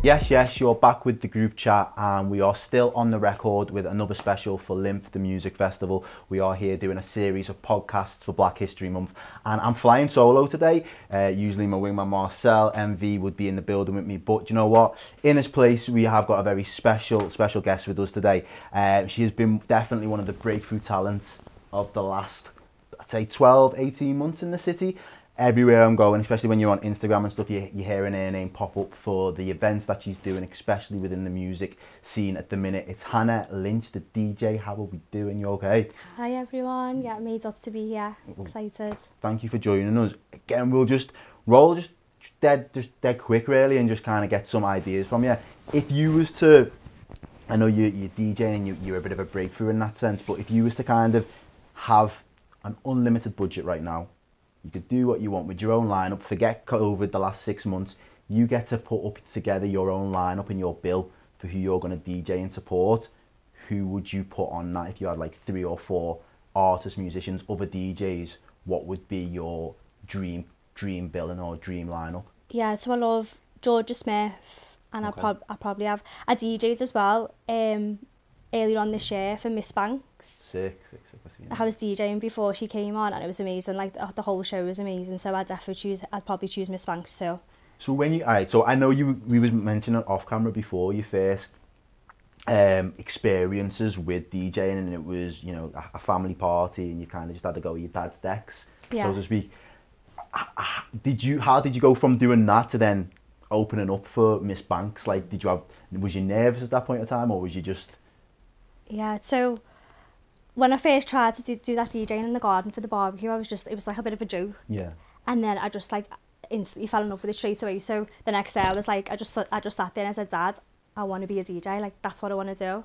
Yes, you're back with the group chat, and we are still on the record with another special for LIMF, the music festival. We are here doing a series of podcasts for Black History Month, and I'm flying solo today. Usually my wingman Marcel MV would be in the building with me, but you know what? In his place, we have got a very special guest with us today. She has been definitely one of the breakthrough talents of the last, I'd say, 12, 18 months in the city. Everywhere I'm going, especially when you're on Instagram and stuff, you're hearing her name pop up for the events that she's doing, especially within the music scene at the minute. It's Hannah Lynch, the DJ. How are we doing? You okay? Hi everyone. Yeah, made up to be here. Excited. Thank you for joining us. Again, we'll just roll just dead quick really, and just kind of get some ideas from you. If you was to, I know you're DJing and you're a bit of a breakthrough in that sense, but if you was to kind of have an unlimited budget right now, you could do what you want with your own lineup, forget COVID the last 6 months, you get to put up together your own lineup and your bill for who you're going to DJ and support. Who would you put on that if you had like 3 or 4 artists, musicians, other DJs? What would be your dream billing or dream lineup? Yeah, so I love Georgia Smith, and okay. I probably have a DJed as well earlier on this year for Miss Banks. Sick, I was DJing before she came on, and it was amazing. Like the whole show was amazing. So I'd probably choose Miss Banks too. So when you, all right, so I know we was mentioning off camera before your first experiences with DJing, and it was, you know, a family party, and you kind of just had to go with your dad's decks, yeah, so to speak. How did you go from doing that to then opening up for Miss Banks? Like, was you nervous at that point in time, or was you just? Yeah, so when I first tried to do that DJing in the garden for the barbecue, it was like a bit of a joke. Yeah. And then I just like instantly fell in love with it straight away. So the next day I was like, I just sat there and I said, Dad, I want to be a DJ. Like, that's what I want to do.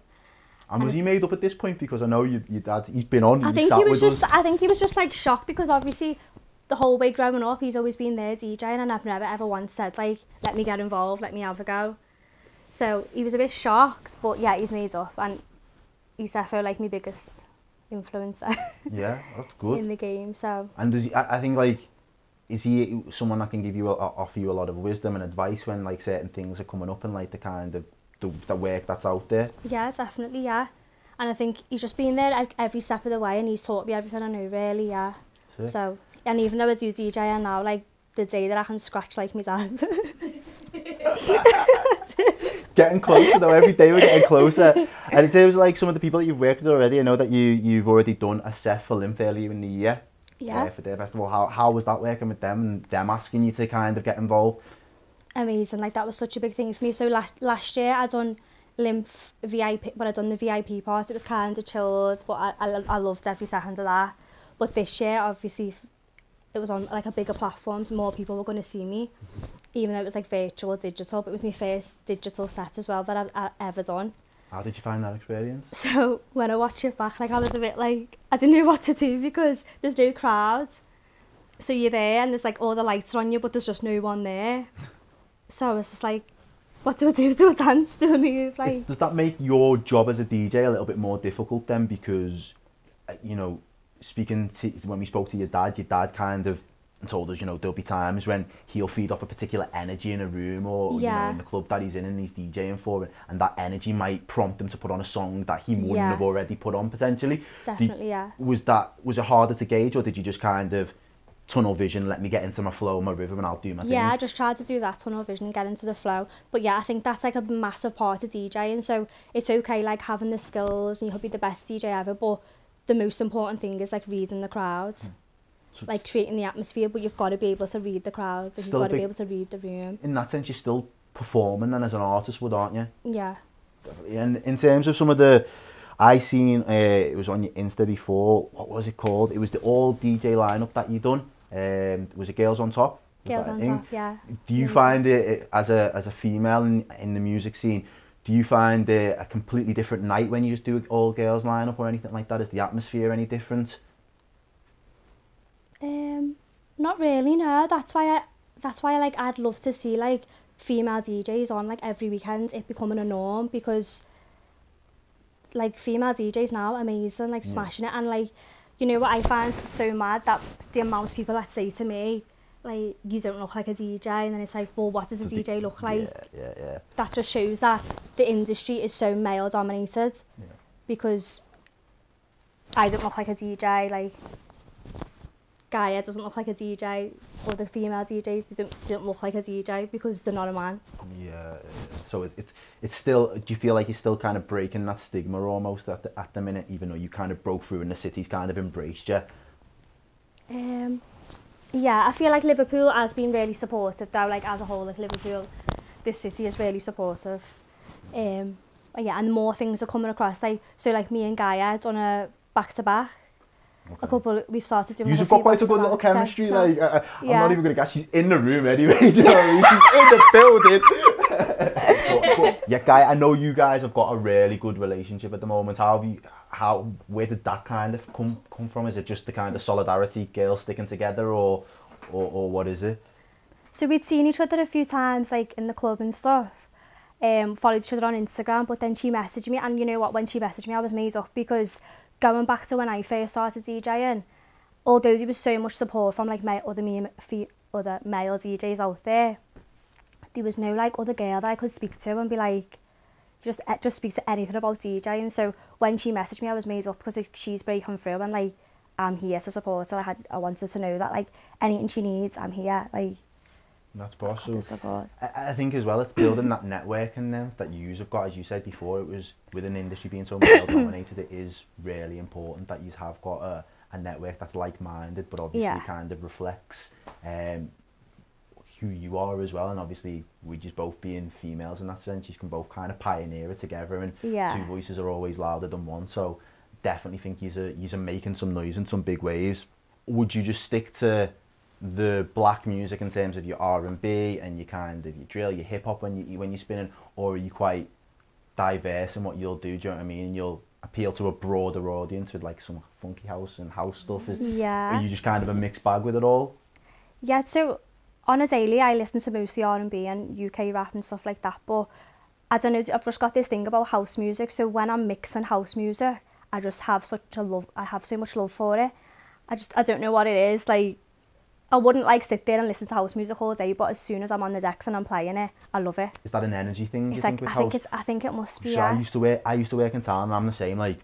And was he made up at this point? Because I know your dad, he's been on. I think he was just like shocked, because obviously the whole way growing up, he's always been there DJing, and I've never ever once said like, let me get involved, let me have a go. So he was a bit shocked, but yeah, he's made up, and he's definitely like my biggest influencer. Yeah, that's good. In the game, so. And does he, I think, like, is he someone that can give you offer you a lot of wisdom and advice when like certain things are coming up, and like the kind of the work that's out there? Yeah, definitely, yeah. And I think he's just been there every step of the way, and he's taught me everything I know, really, yeah. Sick. So, and even though I do DJing now, like the day that I can scratch like my dad. Getting closer though, every day we're getting closer. And in terms of like some of the people that you've worked with already, I know that you've already done a set for LIMF earlier in the year. Yeah. For their festival. How was that working with them and them asking you to kind of get involved? Amazing, like that was such a big thing for me. So last year I done LIMF VIP, but I done the VIP part. It was kind of chilled, but I loved every second of that. But this year, obviously, it was on like a bigger platform, so more people were going to see me. Even though it was like virtual, digital, but with my first digital set as well that I've ever done. How did you find that experience? So when I watch it back, like I was a bit like, I didn't know what to do, because there's no crowd. So you're there and there's like all the lights are on you, but there's just no one there. So I was just like, what do I do? Do I dance? Do I move? Like, does that make your job as a DJ a little bit more difficult then? Because, you know, when we spoke to your dad kind of told us, you know, there'll be times when he'll feed off a particular energy in a room or, yeah, you know, in the club that he's in and he's DJing for, and that energy might prompt him to put on a song that he wouldn't, yeah, have already put on potentially. Definitely, yeah. Was it harder to gauge, or did you just kind of tunnel vision, let me get into my flow, my rhythm, and I'll do my thing? Yeah, I just tried to do that tunnel vision, get into the flow. But yeah, I think that's like a massive part of DJing. So it's okay like having the skills and you'll be the best DJ ever, but the most important thing is like reading the crowd. Mm. So like creating the atmosphere, but you've got to be able to read the crowds, and you've got to be able to read the room. In that sense, you're still performing then as an artist would, aren't you? Yeah. Definitely. And in terms of some of the, I seen, it was on your Insta before, what was it called? It was the all DJ lineup that you done. Was it Girls on Top? Girls on Top, yeah. Do you find it, as a female in the music scene, do you find it a completely different night when you just do an all girls lineup or anything like that? Is the atmosphere any different? Not really, no. That's why like I'd love to see like female DJs on like every weekend, it becoming a norm, because like female DJs now, amazing, like, yeah, smashing it. And like, you know what I find so mad, that the amount of people that say to me, like you don't look like a DJ, and then it's like, well, what does a DJ look like? Yeah. That just shows that the industry is so male dominated, because I don't look like a DJ, like Gaia doesn't look like a DJ, or the female DJs don't look like a DJ because they're not a man. Yeah, so it's still, do you feel like you're still kind of breaking that stigma almost at the minute, even though you kind of broke through and the city's kind of embraced you? Yeah, I feel like Liverpool has been really supportive though, like as a whole, like Liverpool, this city is really supportive. Yeah, and more things are coming across, like, so like me and Gaia had done a back-to-back, a couple, we've started doing. You've got quite a good little chemistry, so, like, I'm not even going to guess, she's in the room anyway, you know what I mean? She's in the building. But, yeah, Gaia, I know you guys have got a really good relationship at the moment. How have you, where did that kind of come from? Is it just the kind of solidarity, girls sticking together, or what is it? So we'd seen each other a few times, like, in the club and stuff. Followed each other on Instagram, but then she messaged me, and you know what, when she messaged me I was made up, because going back to when I first started DJing, although there was so much support from like my other male DJs out there was no like other girl that I could speak to and be like, just speak to anything about DJing. So when she messaged me I was made up, because like, she's breaking through, and like I'm here to support her. I wanted to know that like anything she needs, I'm here, like. That's boss. So I think as well it's building that network, and then that you have got, as you said before, it was with an industry being so male dominated, it is really important that you have got a network that's like-minded, but obviously kind of reflects who you are as well. And obviously we just both being females in that sense, you can both kind of pioneer it together, and two voices are always louder than one. So definitely think you're making some noise in some big waves. Would you just stick to the black music in terms of your R&B and your kind of your drill, your hip hop when you're spinning, or are you quite diverse in what you'll do? Do you know what I mean? You'll appeal to a broader audience with like some funky house and house stuff. Are you just kind of a mixed bag with it all? Yeah, so on a daily I listen to mostly R&B and UK rap and stuff like that, but I don't know, I've just got this thing about house music. So when I'm mixing house music, I just have I have so much love for it. I don't know what it is, like. I wouldn't like sit there and listen to house music all day, but as soon as I'm on the decks and I'm playing it, I love it. Is that an energy thing? It's like, I think it must be. So yeah. I used to work in town, and I'm the same. Like,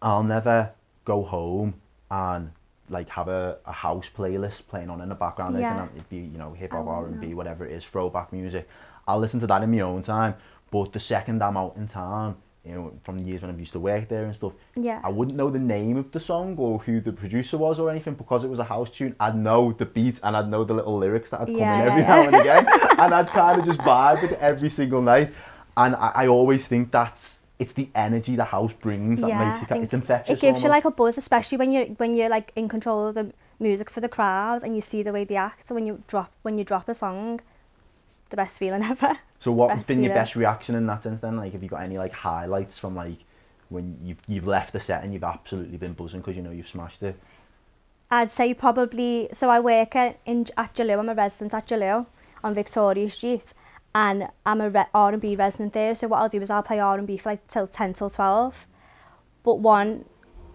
I'll never go home and like have a house playlist playing on in the background. Like, and it'd be, you know, hip hop, R&B, whatever it is, throwback music. I'll listen to that in my own time, but the second I'm out in town, you know, from the years when I used to work there and stuff, I wouldn't know the name of the song or who the producer was or anything, because it was a house tune. I'd know the beat and I'd know the little lyrics that had come in every now and again, and I'd kind of just vibe with it every single night. And I always think it's the energy the house brings that makes it, it's infectious. It gives almost. You like a buzz, especially when you're like in control of the music for the crowd and you see the way they act. So when you drop a song, the best feeling ever. So what's been your best reaction in that sense then? Like, have you got any like highlights from like when you've left the set and you've absolutely been buzzing because you know you've smashed it? I'd say probably, so I work at Jalou, I'm a resident at Jalou on Victoria Street, and I'm a R&B resident there, so what I'll do is I'll play R&B for like till 10 till 12, but one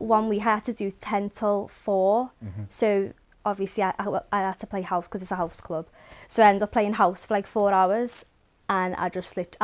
we had to do 10 till 4, so obviously I had to play house because it's a house club. So I ended up playing house for like 4 hours, and I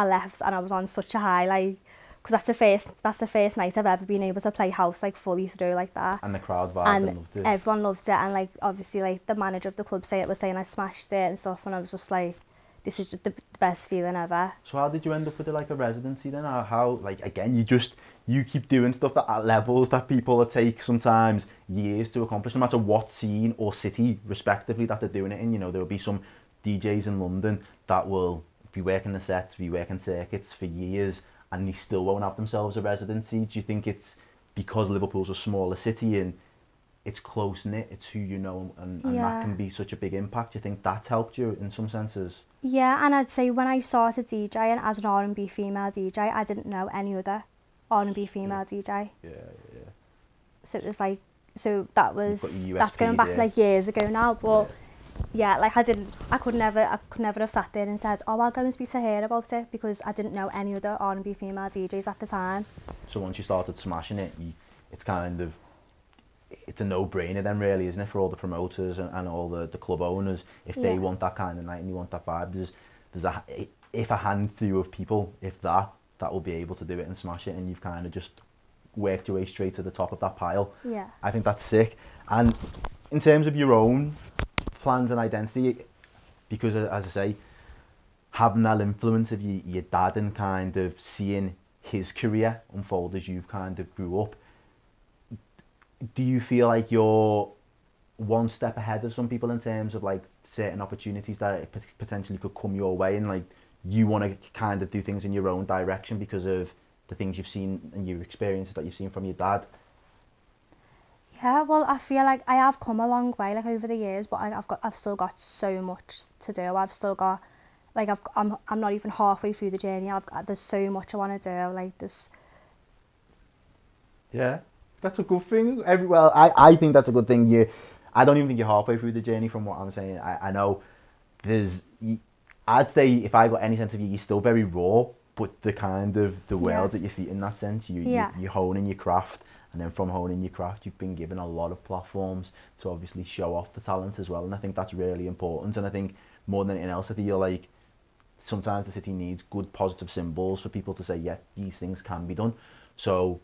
left and I was on such a high, like, because that's the first night I've ever been able to play house like fully through like that. And the crowd vibe and loved it. Everyone loved it, and like obviously like the manager of the club was saying I smashed it and stuff, and I was just like, this is just the best feeling ever. So how did you end up with like a residency then? How like, again, you keep doing stuff that at levels that people take sometimes years to accomplish, no matter what scene or city respectively that they're doing it in. You know, there will be some DJs in London that will be working the sets, be working circuits for years, and they still won't have themselves a residency. Do you think it's because Liverpool's a smaller city and it's close-knit, it's who you know, and that can be such a big impact? Do you think that's helped you in some senses? Yeah, and I'd say when I started DJing as an R&B female DJ, I didn't know any other R&B female DJ. Yeah. So it was like, that's going back like years ago now, but... Yeah, like I could never have sat there and said, oh, I'll go and speak to her about it, because I didn't know any other R&B female DJs at the time. So once you started smashing it, it's kind of it's a no-brainer then, really, isn't it, for all the promoters and all the club owners, if they want that kind of night and you want that vibe. If a handful of people, if that will be able to do it and smash it, and you've kind of just worked your way straight to the top of that pile. Yeah, I think that's sick. And in terms of your own plans and identity, because as I say, having that influence of your dad and kind of seeing his career unfold as you've kind of grew up, do you feel like you're one step ahead of some people in terms of like certain opportunities that potentially could come your way, and like you want to kind of do things in your own direction because of the things you've seen and your experiences that you've seen from your dad? Yeah, well, I feel like I have come a long way, like, over the years, but I've still got so much to do. I've still got, like, I'm not even halfway through the journey. There's so much I want to do, like this. Yeah, that's a good thing. Well, I think that's a good thing. I don't even think you're halfway through the journey from what I'm saying. I know there's, I'd say if I got any sense of you, you're still very raw, but the kind of, the world's at your feet in that sense. You're honing your craft, and then from honing your craft, you've been given a lot of platforms to obviously show off the talent as well. And I think that's really important. And I think more than anything else, I feel like sometimes the city needs good positive symbols for people to say, yeah, these things can be done. So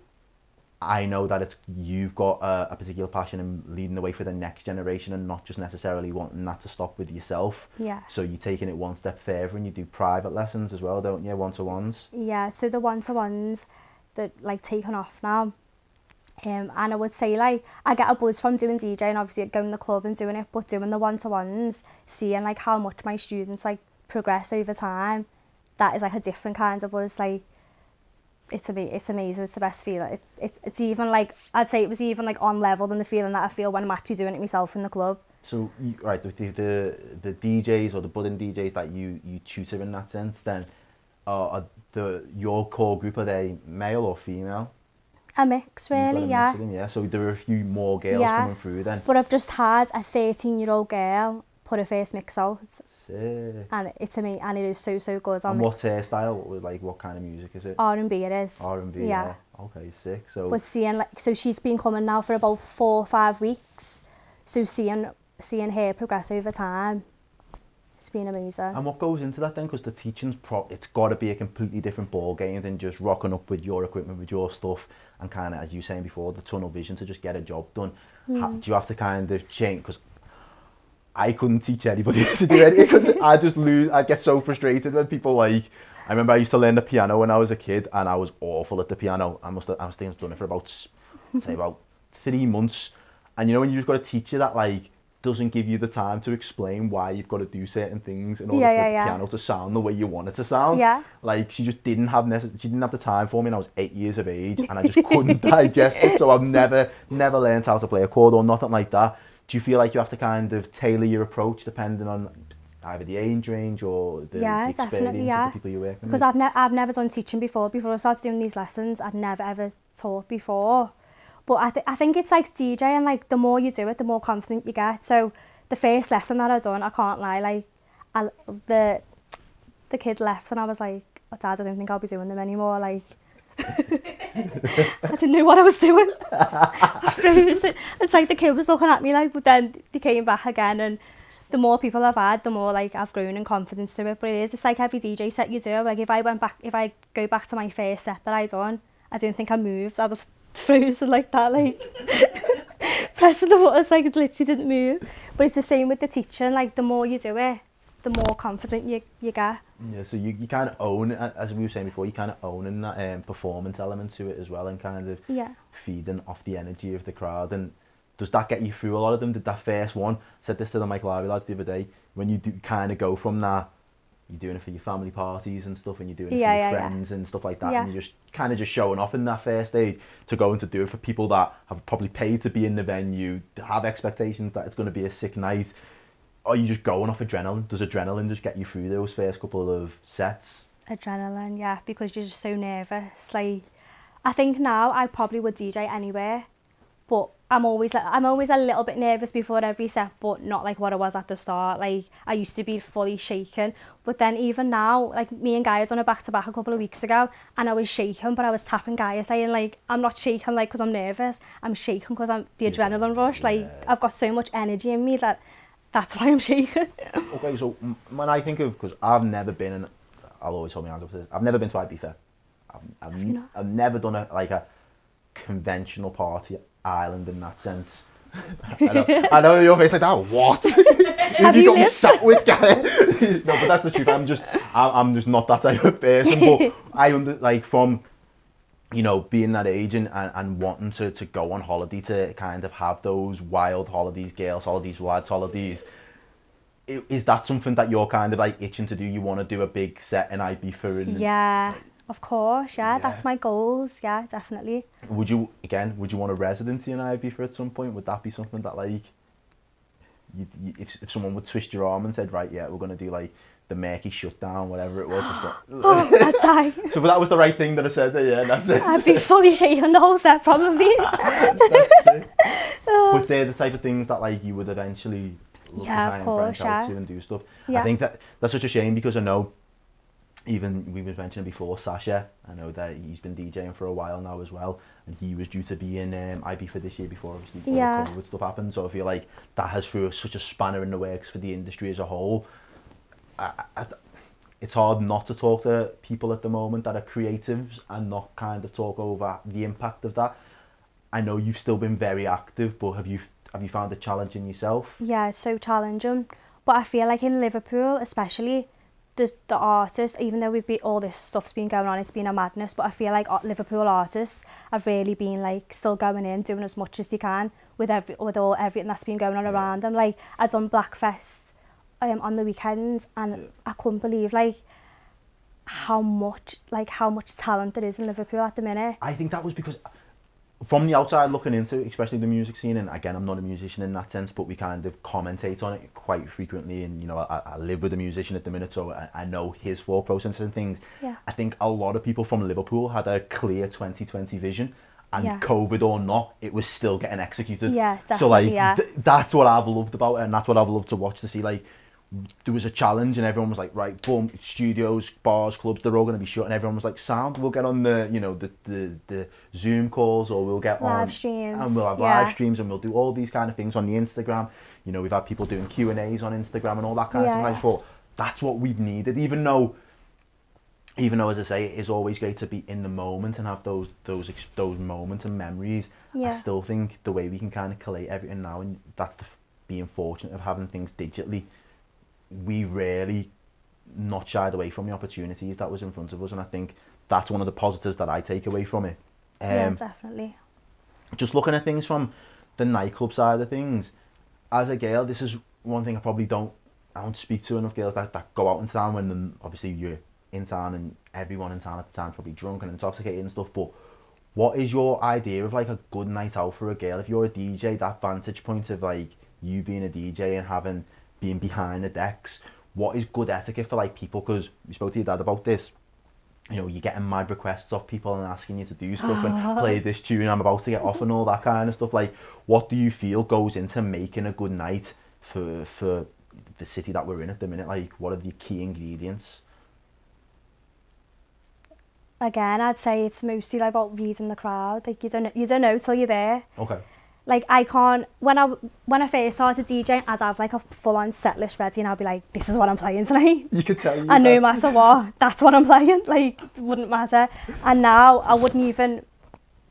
I know that you've got a particular passion in leading the way for the next generation, and not just necessarily wanting that to stop with yourself. Yeah. So you're taking it one step further, and you do private lessons as well, don't you? One-to-ones. Yeah. So the one-to-ones that like taken off now, and I would say like I get a buzz from doing DJing, obviously going to the club and doing it, but doing the one-to-ones, seeing like how much my students like progress over time, that is like a different kind of buzz. Like, it's amazing. It's the best feeling. It's even like, I'd say it was even like on level than the feeling that I feel when I'm actually doing it myself in the club. So right, the DJs or the budding DJs that you tutor in that sense, then your core group, are they male or female? A mix, really. Mix of them. So there are a few more girls coming through then. But I've just had a 13-year-old girl put her first mix out. Sick. And it's amazing, and it is so good. And what's her style? What kind of music is it? R&B it is. R&B, yeah. Okay, sick. So but seeing like, so she's been coming now for about 4 or 5 weeks. So seeing her progress over time, it's been amazing. And what goes into that then? Because the teaching's it's got to be a completely different ball game than just rocking up with your equipment, with your stuff, and kind of, as you were saying before, the tunnel vision to just get a job done. Do you have to kind of change? Because I couldn't teach anybody to do anything, because I get so frustrated when people like, I remember I used to learn the piano when I was a kid, and I was awful at the piano. I was done it for about 3 months. And you know when you just got a teacher that like doesn't give you the time to explain why you've got to do certain things in order for the piano to sound the way you want it to sound. Yeah. Like she just didn't have the time for me, and I was 8 years of age, and I just couldn't digest it. So I've never learned how to play a chord or nothing like that. Do you feel like you have to kind of tailor your approach depending on either the age range or the experience of the people you're working with? Because I've never done teaching before. Before I started doing these lessons, I'd never ever taught before. But I think it's like DJing, like the more you do it, the more confident you get. So the first lesson that I done, I can't lie, like the kid left, and I was like, oh, Dad, I don't think I'll be doing them anymore. Like, I didn't know what I was doing. It's like the kid was looking at me like, but then they came back again, and the more people I've had, the more like I've grown in confidence through it. But it is, it's like every DJ set you do. Like if I go back to my first set that I done, I don't think I moved. I was frozen like that, like pressing the buttons, like it literally didn't move. But it's the same with the teaching, like the more you do it, the more confident you get. Yeah, so you kind of own, as we were saying before, you kind of owning that performance element to it as well, and kind of feeding off the energy of the crowd. And does that get you through a lot of them? Did that first one, I said this to the Michael Harvey lads the other day, when you do kind of go from that, you're doing it for your family parties and stuff, and you're doing it for your friends and stuff like that, and you're just kind of showing off in that first stage, to going to do it for people that have probably paid to be in the venue, have expectations that it's going to be a sick night. Are you just going off adrenaline? Does adrenaline just get you through those first couple of sets? Adrenaline, yeah, because you're just so nervous. Like, I think now I probably would DJ anywhere, but I'm always a little bit nervous before every set, but not like what I was at the start. Like, I used to be fully shaken, but then even now, like, me and Gaia done a back-to-back a couple of weeks ago, and I was shaken, but I was tapping Gaia saying, like, I'm not shaken, like, because I'm nervous. I'm shaken because I'm the adrenaline rush. Like, I've got so much energy in me that that's why I'm shaken. Okay, so when I think of, because I've never been, and I'll always hold my hands up to this, I've never been to Ibiza. I've never done a conventional party island in that sense. I know your face like that. What? Have you got me sat with Gaia? No, but that's the truth. I'm just not that type of person. But I from being that age and wanting to go on holiday, to kind of have those wild holidays, girls' holidays, lads' holidays. Is that something that you're kind of like itching to do? You want to do a big set in Ibiza? Yeah. Of course, yeah, that's my goals, yeah, definitely. Would you want a residency in Ibiza at some point? Would that be something that, like, if someone would twist your arm and said, right, yeah, we're going to do, like, the murky shutdown, whatever it was. I'd die. So but that was the right thing that I said there, yeah, that's it. I'd be fully shaking the whole set, probably. That's it. But they're the type of things that, like, you would eventually look behind and branch out to and do stuff. Yeah. I think that's such a shame, because I know, even we were mentioning before, Sasha, I know that he's been DJing for a while now as well, and he was due to be in IB for this year before, obviously, COVID stuff happened. So I feel like that has threw such a spanner in the works for the industry as a whole. It's hard not to talk to people at the moment that are creatives and not kind of talk over the impact of that. I know you've still been very active, but have you found it challenging yourself? Yeah, it's so challenging. But I feel like in Liverpool, especially, the artists, even though all this stuff's been going on, it's been a madness, but I feel like Liverpool artists have really been, like, still going in, doing as much as they can with everything that's been going on around them. Like, I done Blackfest on the weekends, and I couldn't believe, like, how much talent there is in Liverpool at the minute. I think that was because, from the outside looking into it, especially the music scene, and again, I'm not a musician in that sense, but we kind of commentate on it quite frequently, and I live with a musician at the minute, so I know his thought process and things. Yeah. I think a lot of people from Liverpool had a clear 2020 vision, and COVID or not, it was still getting executed. Yeah, definitely. So that's what I've loved about it, and that's what I've loved to watch, to see, like, there was a challenge and everyone was like, right, boom, studios, bars, clubs, they're all going to be shut, and everyone was like, sound, we'll get on the the Zoom calls, or we'll get on live streams, and we'll have live streams, and we'll do all these kind of things on the Instagram. We've had people doing Q&A's on Instagram and all that kind of stuff. I thought that's what we've needed, even though, as I say, it is always great to be in the moment and have those moments and memories. I still think the way we can kind of collate everything now, and that's being fortunate of having things digitally, we really not shied away from the opportunities that was in front of us, and I think that's one of the positives that I take away from it. Yeah, definitely. Just looking at things from the nightclub side of things, as a girl, this is one thing I probably don't speak to enough girls that go out in town, when obviously you're in town and everyone in town at the time is probably drunk and intoxicated and stuff, but what is your idea of, like, a good night out for a girl? If you're a DJ, that vantage point of, like, you being a DJ and being behind the decks, what is good etiquette for, like, people? Because we spoke to your dad about this, you're getting mad requests off people and asking you to do stuff and play this tune, I'm about to get off, and all that kind of stuff. Like, what do you feel goes into making a good night for the city that we're in at the minute? Like, what are the key ingredients? Again, I'd say it's mostly, like, about reading the crowd. Like, you don't know till you're there. Okay. Like, I can't, when I first started DJing, I'd have, like, a full-on set list ready, and I'd be like, this is what I'm playing tonight. You could tell you and no matter what, that's what I'm playing. Like, it wouldn't matter. And now, I wouldn't even,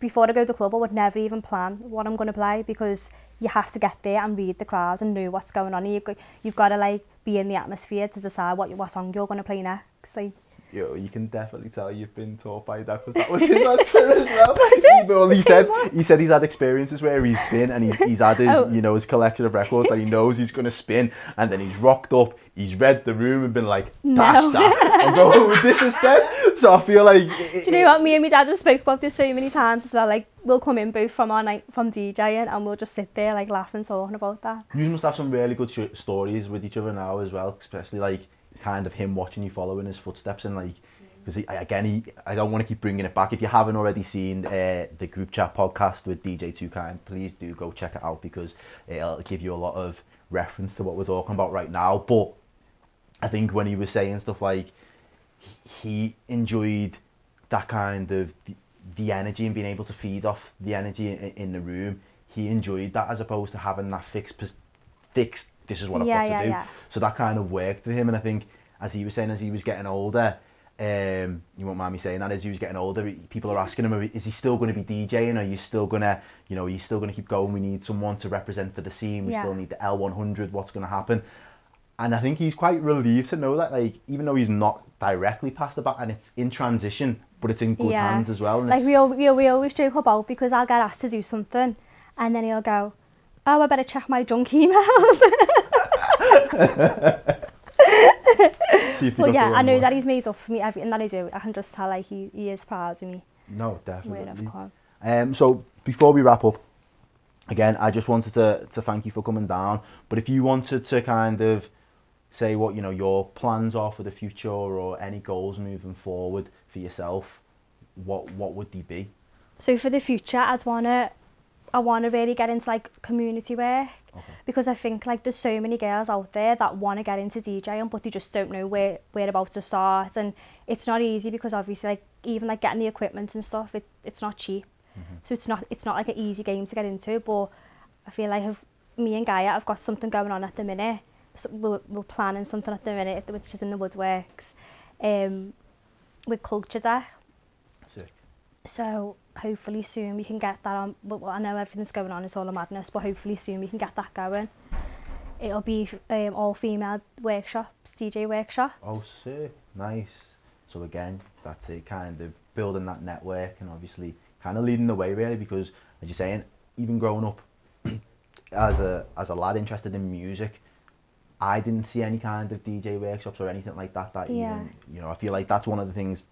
before I go to the club, I would never even plan what I'm going to play, because you have to get there and read the crowd and know what's going on. And you've got to, like, be in the atmosphere to decide what song you're going to play next. Like, you can definitely tell you've been taught by that, because that was his answer as well. Well, he said he's had experiences where he's been, and he's had his his collection of records that he knows he's going to spin, and then he's rocked up, he's read the room and been like, dash that, I'm going with this instead. So I feel like do you know what, me and my dad have spoke about this so many times as well, like, we'll come in both from our night from DJing, and we'll just sit there, like, laughing, talking about that. You must have some really good stories with each other now as well, especially, like, kind of him watching you following his footsteps, and, like, because again, I don't want to keep bringing it back. If you haven't already seen the Group Chat podcast with DJ Toucan, please do go check it out, because it'll give you a lot of reference to what we're talking about right now. But I think when he was saying stuff like he enjoyed that kind of the energy and being able to feed off the energy in the room, he enjoyed that as opposed to having that fixed this is what I've got to do. Yeah. So that kind of worked for him. And I think, as he was saying, as he was getting older, you won't mind me saying that, as he was getting older, people are asking him, is he still going to be DJing? Are you still going to, you know, are you still going to keep going? We need someone to represent for the scene. We still need the L100. What's going to happen? And I think he's quite relieved to know that, like, even though he's not directly past the bat and it's in transition, but it's in good hands as well. And like, we always joke about, because I'll get asked to do something and then he'll go, oh, I better check my junk emails. But yeah, I know that he's made up for me, everything that I do. I can just tell, like, he is proud of me. No, definitely. So before we wrap up, again, I just wanted to thank you for coming down. But if you wanted to kind of say what, you know, your plans are for the future or any goals moving forward for yourself, what would they be? So for the future, I want to really get into, like, community work, because I think, like, there's so many girls out there that want to get into DJing, but they just don't know where about to start, and it's not easy, because obviously, like, even like getting the equipment and stuff, it's not cheap, so it's not like an easy game to get into. But I feel like me and Gaia have got something going on at the minute, so we're planning something at the minute, which is in the woodworks, with Culture Day. Sick. So hopefully soon we can get that on. Well, I know everything's going on, it's all a madness, but hopefully soon we can get that going. It'll be all female workshops, DJ workshops. Oh, sick. Nice. So again, that's it, kind of building that network and obviously kind of leading the way, really, because as you're saying, even growing up as a lad interested in music, I didn't see any kind of DJ workshops or anything like that even, you know, I feel like that's one of the things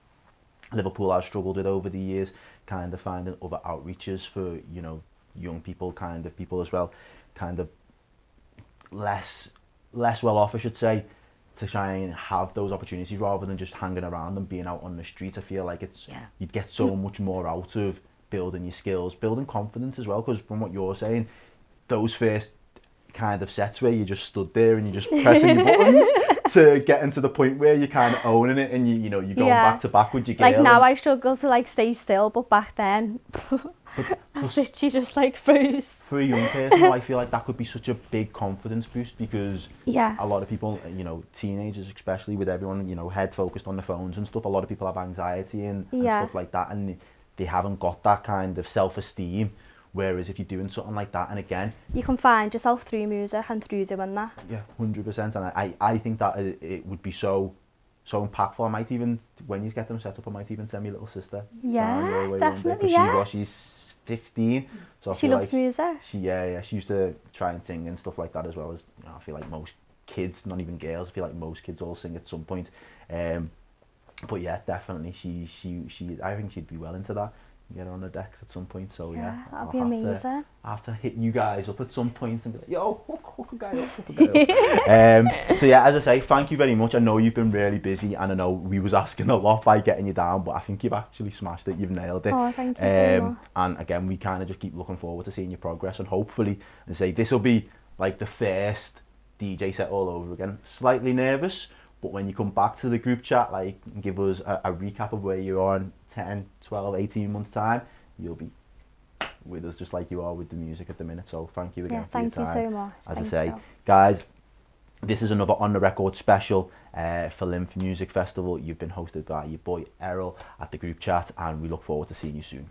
Liverpool I've struggled with over the years, kind of finding other outreaches for, you know, young people, kind of people as well, kind of less well off, I should say, to try and have those opportunities rather than just hanging around and being out on the street. I feel like it's you'd get so much more out of building your skills, building confidence as well, because from what you're saying, those first kind of sets where you just stood there and you're just pressing your buttons to getting to the point where you're kind of owning it and you know you're going back to back with your girl. Like now I struggle to, like, stay still, but back then she just, like, froze. For a young person, I feel like that could be such a big confidence boost, because a lot of people, you know, teenagers especially, with everyone, you know, head focused on the phones and stuff, a lot of people have anxiety and stuff like that, and they haven't got that kind of self-esteem. Whereas if you're doing something like that, and again, you can find yourself through music and through doing that. Yeah, 100%. And I think that it would be so impactful. I might even, when you get them set up, I might even send my little sister. Yeah, definitely. She's 15. So she loves music. She used to try and sing and stuff like that as well. As, you know, I feel like most kids, not even girls, I feel like most kids all sing at some point. But yeah, definitely, she. I think she'd be well into that. Get on the decks at some point, so yeah that'd be amazing. I'll have to hit you guys up at some point and be like, yo, hook a guy up, so yeah, as I say, thank you very much. I know you've been really busy and I know we was asking a lot by getting you down, but I think you've actually smashed it, you've nailed it. Oh, thank you so much. And again, we kind of just keep looking forward to seeing your progress, and hopefully, and say, this will be like the first DJ set all over again. Slightly nervous, but when you come back to the group chat, like, give us a recap of where you are in 10, 12, 18 months' time, you'll be with us just like you are with the music at the minute. So thank you again for your time. Thank you so much. As I say, guys, this is another On The Record special for LIMF Music Festival. You've been hosted by your boy Errol at the group chat, and we look forward to seeing you soon.